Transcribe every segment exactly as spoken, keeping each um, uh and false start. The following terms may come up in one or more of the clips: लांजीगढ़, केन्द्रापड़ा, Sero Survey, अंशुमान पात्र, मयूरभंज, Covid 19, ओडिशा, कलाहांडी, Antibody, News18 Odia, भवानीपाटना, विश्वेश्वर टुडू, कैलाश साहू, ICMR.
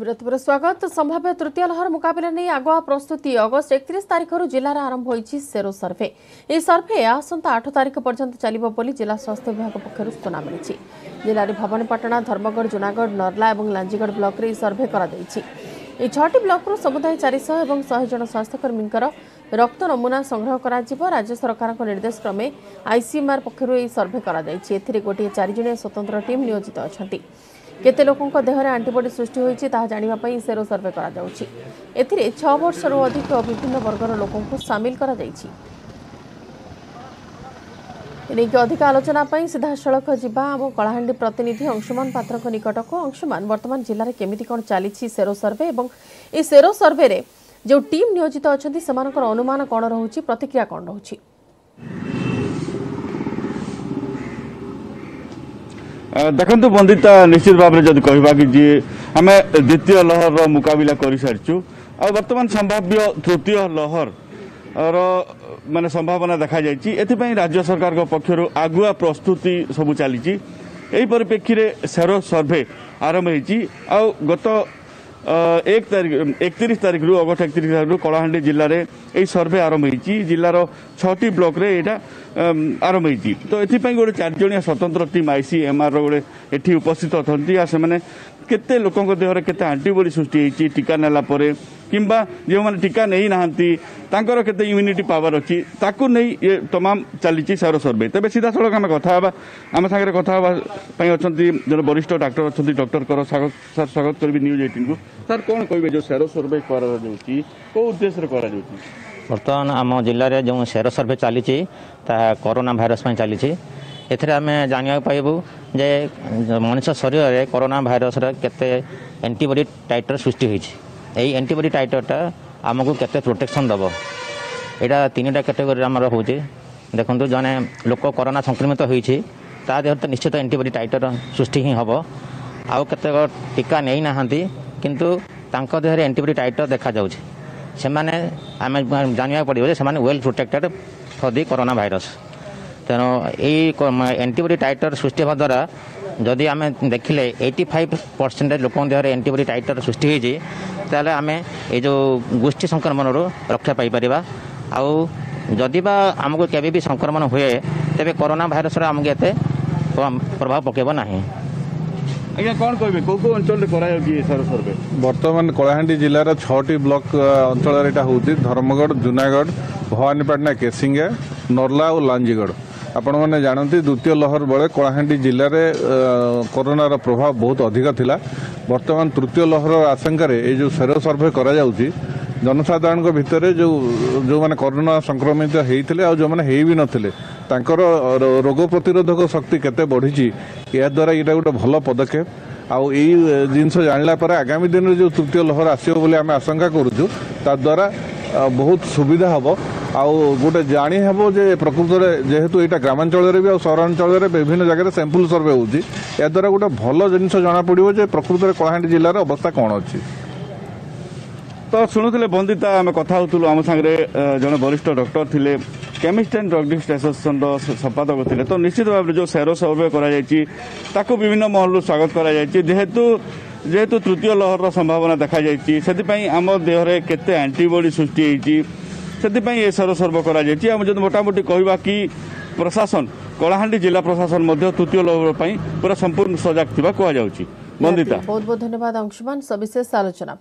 विरतपुर स्वागत। संभाव्य तृतीय लहर मुकाबला नहीं आगुआ प्रस्तुति। अगस्त एकतीस तारिखर जिलार आरंभ होईछि सेरो सर्वे। ए सर्वे आसंता आठ तारिख पर्यंत चलिबो बोली जिला स्वास्थ्य विभाग पक्षरु सूचना मिलिछि। जिलार भवानीपाटना, धर्मगढ़, जूनागढ़, नर्ला और लांजीगढ़ ब्लॉक रे सर्वे करा दैछि। ए छटी ब्लॉक रु समुदाय चार सौ एवं सौ जन स्वास्थ्यकर्मींकर रक्त नमूना संग्रह करा जिवो। राज्य सरकारक निर्देश क्रमे आईसीएमआर पक्षरु ए सर्वे करा दैछि। एथिरे गोटे चार जने स्वतंत्र टीम नियोजित अछंती। केते लोकंक देहरे आंटीबॉडी सृष्टि होईछि ताहा जानिबा पई सेरो सर्वे करा जाउछि। एथिरे छह वर्ष रु अधिक विभिन्न वर्गर लोकंक शामिल करा जाइछि। एनेक अधिक आलोचना पई सीधा सड़क जिबा आम कलाहांडी प्रतिनिधि अंशुमान पात्र को निकटक। अंशुमान, वर्तमान जिल्ला रे केमिति कोन चालिछि सेरो सर्वे एवं ए सेरो सर्वे रे जो टीम नियोजित अछंती सेमानकर अनुमान कोन रहउछि, प्रतिक्रिया कोन रहउछि? देखु बंदिता, निश्चित भाव में जब कह कि आम द्वितीय लहर रो मुकाबला कर सारी आ वर्तमान संभाव्य तृतीय लहर रो माने संभावना देखा जाए। राज्य सरकार पक्षर आगुआ प्रस्तुति सबू चली परिप्रेक्षी में सेरो सर्वे आरंभ हो गत एक तारिख एकतीस तारिख रु अगस्त एकतीस तारिख रु कलाहांडी जिले में यही सर्वे आरंभ हो। जिलार छटी ब्लॉक रे यहाँ आरंभ होती। तो ये गोटे चारजिया स्वतंत्र टीम आईसीएमआर गोटे ये उपस्थित अच्छा से केते लोक देहर केते आंटीबॉडी सृष्टि टीका नालापर किंबा जो मैंने टीका नहीं नहांती केते इम्यूनिटी पावर अच्छी ताकू नहीं तमाम चली सारो सर्वे। तेज सीधा सड़क आम कथा आम सागर कथा अच्छा जो वरिष्ठ डाक्टर अच्छा डॉक्टर कर सार स्वागत करेंगे न्यूज अठारह को। सर कौन कहे जो सेरो सर्वे कर उद्देश्य कर बर्तमान आम जिले जो सेरो सर्वे चली कोरोना भाइरस चली एमें जानवा पाइबू जे मनुष्य शरीर में कोरोना भाइरस केते एंटीबॉडी टाइटर सृष्टि होई। यही एंटीबॉडी टाइटरटा आमको केते प्रोटेक्शन देव यहाँ तीन टा कैटेगोरी आम रोचे। देखो जड़े लोक कोरोना संक्रमित होती देह तो निश्चित एंटीबॉडी टाइटर सृष्टि ही हम आउ केत टीका नहीं नहांती किंतु तांको देहरे एंटीबॉडी टाइटर देखा जाउछ। सेमाने आमे जानवा पड़ो जे सेमाने well protected for the corona virus. तेणु यही एंटीबॉडी टाइटर सृष्टि होने द्वारा जदि आम देखिले पचासी परसेंटेज लोक देहर एंटीबॉडी टाइटर सृष्टि होती आम ये जो गोष्ठी संक्रमण रू रक्षा पाईपर। आदिबा आमको केवे भी संक्रमण हुए तेरे कोरोना भाइरस आमको ये प्रभाव पकेब ना। अज्ञा कौन कहे कौ कौ अंचल सर्वे बर्तमान कलाहांडी जिलार छटी ब्लॉक अंचल यहाँ हूँ धर्मगढ़, जूनागढ़, भवानीपाटना, केसिंगा, नर्ला और लांजीगढ़। आपण मैंने जानते द्वितीय लहर बेले कलाहांडी जिले में कोरोनार प्रभाव बहुत अधिक थिला। बर्तमान तृतीय लहर आशंकार ये जो सेरो सर्वे करा जाउची जनसाधारण भितर जो जो मैंने कोरोना संक्रमित होते और जो मैंने भी नथिले तांकर रोग प्रतिरोधक शक्ति केते बढ़ी याद्वारा यहाँ गोटे भल पदक्षेप आउ जिन जाना पर आगामी दिन में जो तृतीय लहर आसो बोली आम आशंका करुचु द्वारा बहुत सुविधा हम आउ गोटे जाणी हे जे प्रकृत में जेहेतु यहाँ ग्रामांचल भी आ सहरांचल में विभिन्न जगह सैंपल सर्वे होद्वारा गोटे भल जिन जनापड़ो जो प्रकृत में कलाहांडी जिलार अवस्था कौन अच्छी। तो शुणुले बंदिता, आम कथा होलु आम सागर जड़े वरिष्ठ डॉक्टर थे केमिस्ट एंड ड्रग एसोसिएशन संपादक थे। तो निश्चित भाव में जो सेरो सर्वे कर विभिन्न महलू स्वागत करेतु जेहेतु तृतीय लहर संभावना देखा जाती आम देहरे केते एंटीबॉडी सृष्टि होती ये सेरो सर्वे कर मोटामोटी कहवा कि प्रशासन कलाहांडी जिला प्रशासन तृतीय लहर पूरा संपूर्ण सजग थी कहु। बंदिता, बहुत बहुत धन्यवाद अंशुमान सविशेष आलोचना।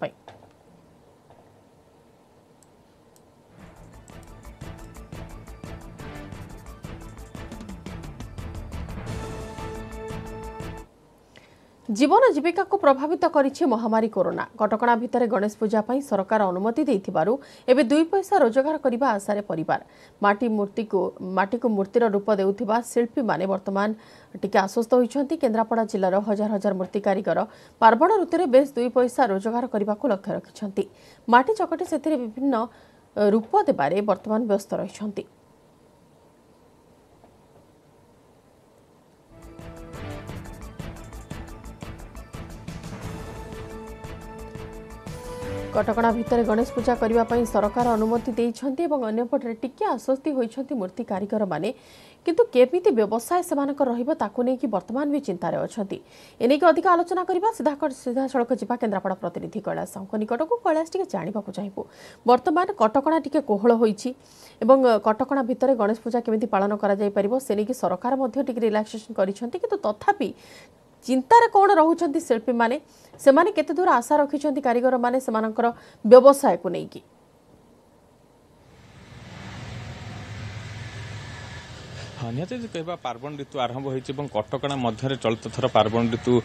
जीवन जीविका को प्रभावित करिछि महामारी कोरोना। कटकणा भितर गणेश पूजा पई सरकार अनुमति देथिबारु एबे दुई पैसा रोजगार करिबा आशारे परिवार माटी मूर्ति को माटी को मूर्तिर रूप देउथिबा शिल्पी माने वर्तमान टिके आश्वस्त होइछन्ति। केन्द्रापड़ा जिल्लार हजार हजार मूर्ति कारीगर पार्वण ऋतुरे बेस दुई पैसा रोजगार करबाको लक्ष्य रखिछन्ति। माटी चकटे सेथिरे विभिन्न रूप देबारे वर्तमान व्यस्त रहिछन्ति। कटकणा भितर गणेश पूजा करने सरकार अनुमति देइछन्ति एवं अन्यपटे टिके आश्वस्ति होइछन्ति मूर्ति कारीगर माने किंतु केमिति व्यवसाय सेमानकर रहिबो ताकु नेकी वर्तमान भी चिंतार अछन्ति। एनेकी अधिक आलोचना करबा सीधा सीधा सड़क जीवा केन्द्रापड़ा प्रतिनिधि कैलाश साहू निकटक। कैलाश टिके जाणिबाकु चाहिबो वर्तमान कटकणा टिके कोहळ होइछि एवं कटकणा भितर गणेश पूजा केमिति पालन करा जाय परिबो से नेकी सरकार मध्ये टिके रिलैक्सेशन करिछन्ति किंतु तथापि चिंतार कौन रोचन शिल्पी माने सेमाने केते दूर आशा रखिंट कारीगर माने सेमानकर व्यवसाय को लेकिन हाँ निहत कह पार्वण ऋतु आरंभ हो कटकणा मध्य चलित थर पार्वण ऋतु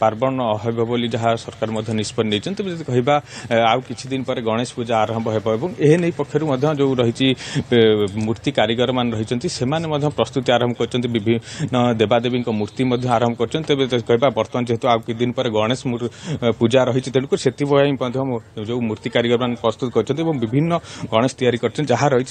पार्वण होली जहाँ सरकार निष्पत्ति नहीं कह आउ किछि दिन पर गणेश पूजा आरंभ होने पक्षर जो रही मूर्ति कारीगर मान रही से प्रस्तुति आरंभ कर विभिन्न देवादेवी मूर्ति आरंभ कर कह बर्तमान जेहेतु आउ कि दिन पर गणेश पूजा रही तेणुकर से जो मूर्ति कारीगर मान प्रस्तुत कर विभिन्न गणेश तैयारी कर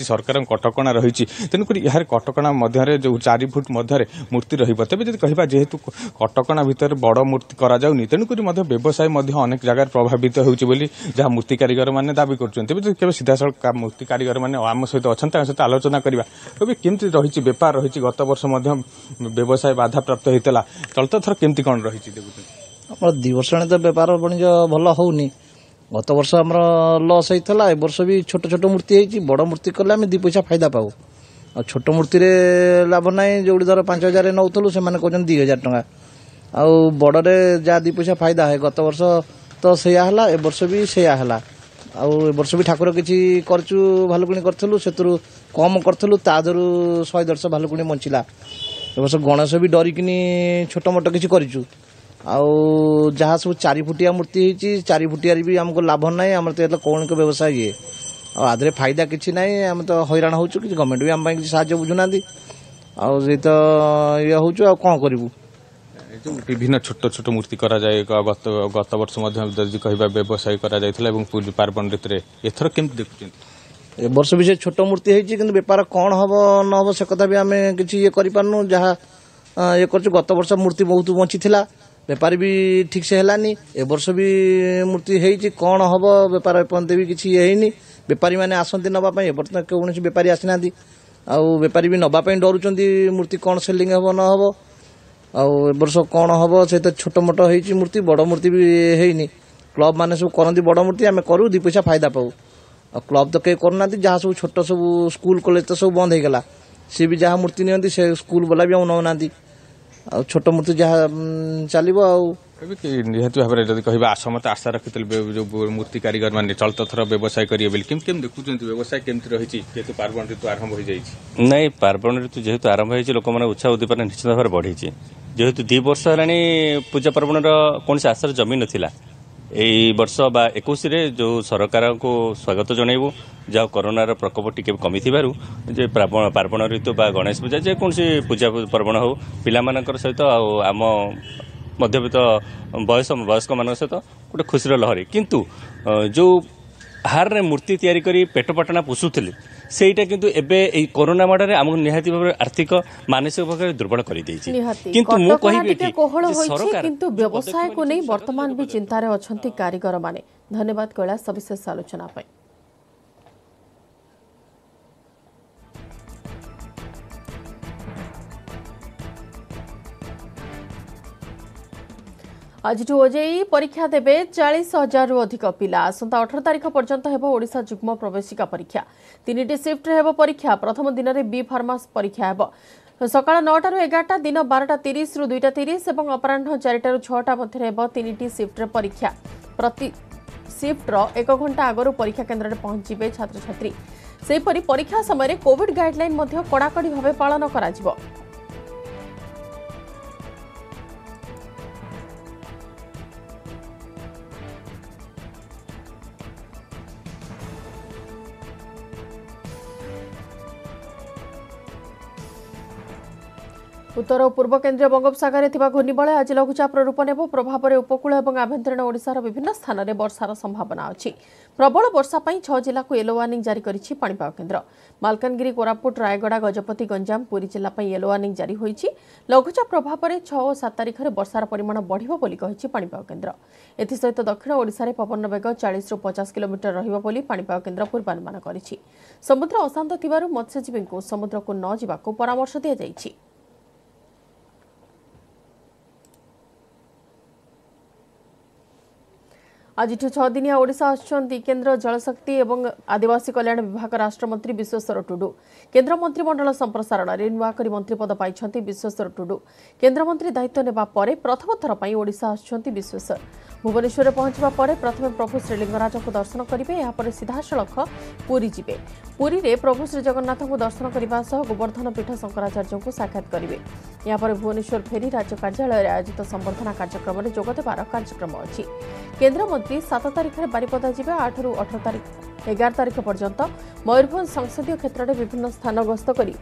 सरकार कटकणा रही तेणुकर यार कटक कटकणा मध्य जो चारि फुट मध्य मूर्ति रही तेज कह जेहेतु कटकणा भर बड़ मूर्ति कराऊनि तेणुकरी व्यवसाय अनेक जगह प्रभावित होली जहाँ मूर्ति कारीगर मैंने दावी कर सीधा सड़क मूर्ति कारीगर मैंने आम सहित अच्छा सहित आलोचना करवा तेज केमती रही बेपार रही गत वर्ष व्यवसाय बाधा प्राप्त होता चलित थर केमती कौन रही देखो दि वर्ष तो बेपार वाणिज्य भल होनी गत वर्ष आम लस होता ए वर्ष भी छोट छोट मूर्ति हो बड़ मूर्ति कले दी पैसा फायदा पाऊ आ छोट मूर्ति लाभ ना जो धर पांच हजार नौलु से कहते दी हजार टाँह आ बड़े जहाँ दी पैसा फायदा है गत वर्ष तो सैया है ए वर्ष भी सैया है आ वर्ष भी ठाकुर किसी करचु भालुकुणी करूँ से कम करूँ तादर शहे दर्श भालुकुणी बंचला ए वर्ष गणेश भी डरिकी छोट मोट किसी करूँ आ सब चारि फुटिया मूर्ति हो चारि फुटिया भी आमको लाभ ना आम तो कौन के व्यवसाय ये आधे फायदा किसी ना आम तो हैरान हो गवर्नमेंट भी आम किसी साहय बुझुना आई तो ये हो कौन करूँ विभिन्न छोट छोट मूर्ति कराए गत गत वर्ष कह व्यवसाय कर पार्वण ऋतु में एथर केमती देखुं ए वर्ष भी से छोट मूर्ति होती बेपार कौन हम न हम से कथा भी आम किसी ये करूँ जहाँ ये कर गत वर्ष मूर्ति बहुत बंची बेपारी भी ठीक से हैलानी ए वर्ष भी मूर्ति होती कौन हम बेपार एपर्यंत भी किसी ये होनी बेपारी मैंने आसती नापाई बर्तमान कौन बेपारी आसी ना आउ बेपारी भी नापी डरुंच मूर्ति कौन सेलिंग हम न हम आर्ष कौन हम से तो छोट मोट हो मूर्ति बड़ मूर्ति भी होनी क्लब मैंने सब करती बड़ मूर्ति आम करूँ दी पैसा फायदा पाऊ आ क्लब तो कहीं करूना जहाँ सब छोट सब स्कूल कॉलेज तो सब बंद होगा सी भी जहाँ मूर्ति नि स्कूल वाला भी आउ नौना आ छोट मूर्ति जहाँ चलो आउ निहत भाव में कह आसम तो आशा रखी जो मूर्ति कारीगर मैंने चलित थर व्यवसाय करेंगे बोली केम केम देखुं व्यवसाय केमती रही जेहतु पार्वण ऋतु आरंभ हो जाए ना पार्वण ऋतु जेहतु आरंभ हो लोक मैंने उत्साह उद्दीपना निश्चित भाव में बढ़ी जेहतु दु वर्ष है पूजा पार्वण कौन से आशार जमी नाला यही वर्ष बा इक्कीस जो सरकार को स्वागत जनइबू जहाँ कोरोनार प्रकोप टी कमी थे पार्वण ऋतु बा गणेश पूजा जेकोसी पूजा पार्वण हो पाकर सहित आम मध्यवित्त बयस वयस्क मान सहित गोटे खुशीर लहरी किंतु जो हारे मूर्ति तैयारी करी पेट पटना पोषुले सेटा किंतु एबे ए कोरोना माडरे आम निहाती भाव आर्थिक मानसिक भाव दुर्बल कर किंतु मु कहिबे कि सरकार किंतु व्यवसाय को नहीं वर्तमान भी चिंतार अछंती कारीगर माने। धन्यवाद कैलाश सविशेष आलोचना पाई। आज ओजेई परीक्षा देबे चालीस हजार रु अधिक पिला। आसंता अठारह तारिख पर्यंत हेबो ओडिशा जुग्म प्रवेशिका परीक्षा। तीनिटी शिफ्ट रे हेबो परीक्षा। प्रथम दिन रे बी फार्मास परीक्षा हेबो सकाळ नौटा रु एगारटा, दिन बारटा तीस रु दुईटा तीस एवं अपराह्न चारिटा रु छटा मध्ये हेबो तीनिटी शिफ्ट रे परीक्षा। प्रति शिफ्ट रो एक घंटा आगरु परीक्षा केन्द्र रे पहुंचीबे छात्र छात्री। सेहिपरि परीक्षा समय रे कोविड गाइडलाइन मध्ये कड़ाकड़ी भाबे पालन कराजिबो। उत्तर और पूर्व केन्द्रीय बंगोपसगर में घूर्णिबल आज लघुचापर रूप नेब प्रभाव में उपकूल और आभ्यंतरीण ओडिशार विभिन्न स्थान में वर्षार संभावना अच्छी। प्रबल वर्षा पई छह जिला को येलो वार्निंग जारी करिछि पाणीपाग केन्द्र। मालकानगिरी, कोरापुट, रायगड़ा, गजपति, गंजाम, पुरी जिला पई येलो वार्निंग जारी होईछि। लघुचाप प्रभाव में छह और सात तारीख में वर्षार परिमाण बढ़िबो बोली कहिछि पाणीपाग केन्द्र। एथि सहित दक्षिण ओडिशा रे पवन बेग चालीस रु पचास किलोमीटर रहिबो बोली पाणीपाग केन्द्र पूर्वानुमान करिछि। समुद्र अशांत थिबारु मत्स्यजीवींकु समुद्र को न जिबाकु परामर्श दिया जाइछि। आज छदिनिया ओडिशा आछंती केंद्र जलशक्ति एवं आदिवासी कल्याण विभाग राष्ट्रमंत्री विश्वेश्वर टुडू। केंद्र मंत्रिमंडल संप्रसारण रे नुआ करी मंत्री पद पाइछंती विश्वेश्वर टुडू। केन्द्रमंत्री दायित्व नेबा परे प्रथम थर पई ओडिशा आछंती विश्वेश्वर। भुवनेश्वर पहुंचवा परे प्रथम प्रभु श्रीलिंगराज को दर्शन करिवे। यहाँ पर सीधासलख पुरी जिवे। पुरी रे प्रभु श्रीजगन्नाथ को दर्शन करने सह गोवर्धन पीठ शंकराचार्य को साक्षात करेंगे। यहाँ पर भुवनेश्वर फेरी राज्य कार्यालय आयोजित संबर्धना कार्यक्रम में जोगदेवार कार्यक्रम अच्छी। केन्द्रमंत्री सात तारीख में बारिपदा जाए। आठ रु अठारह तारीख एगार तारीख पर्यंत मयूरभंज संसदीय क्षेत्र में विभिन्न स्थान गस्त कर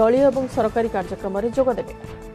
दलीय और सरकारी कार्यक्रम में जोगदेवे।